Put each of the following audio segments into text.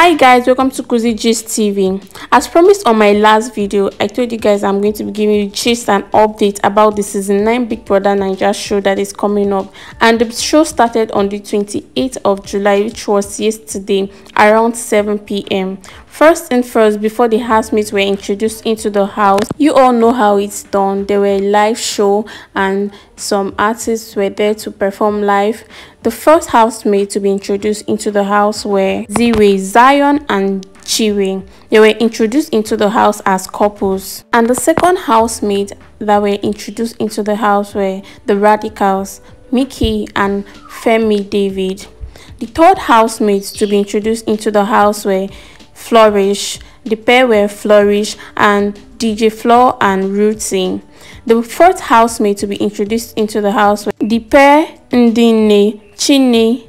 Hi guys, welcome to Cozy Gist TV. As promised on my last video, I told you guys I'm going to be giving you gist and update about the season 9 Big Brother Naija show that is coming up, and the show started on the 28th of July, which was yesterday around 7 p.m. First and first, before the housemates were introduced into the house, you all know how it's done. There were a live show and some artists were there to perform live. The first housemate to be introduced into the house were Ziwe, Zion and Chiwe. They were introduced into the house as couples. And the second housemate that were introduced into the house were the Radicals, Mickey and Femi David. The third housemate to be introduced into the house were Flourish. The pair were Flourish and DJ Floor and Rootsy. The fourth housemate to be introduced into the house were the pair Ndine, Chine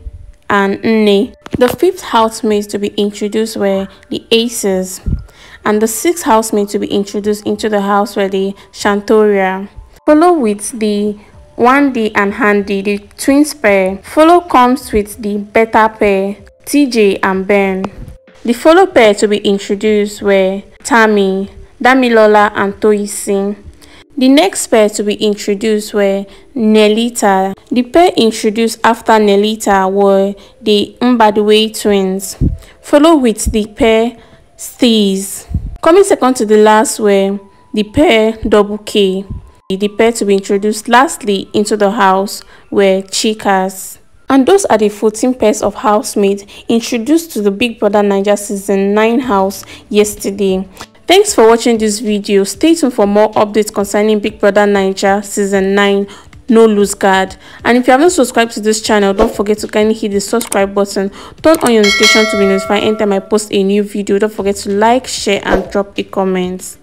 and Nne. The fifth housemate to be introduced were the Aces, and the sixth housemate to be introduced into the house were the Shantoria. Follow with the Wandy and Handy, the twins pair. Follow comes with the Beta pair, TJ and Ben. The follow pair to be introduced were Tammy, Damilola and Toysin. The next pair to be introduced were Nelita. The pair introduced after Nelita were the Mbadwe twins. Follow with the pair Steez. Coming second to the last were the pair Double K. The pair to be introduced lastly into the house were Chicas. And those are the 14 pairs of housemates introduced to the Big Brother Naija Season 9 house yesterday. Thanks for watching this video. Stay tuned for more updates concerning Big Brother Naija Season 9. No lose guard. And if you haven't subscribed to this channel, don't forget to kindly hit the subscribe button. Turn on your notification to be notified anytime I post a new video. Don't forget to like, share and drop a comment.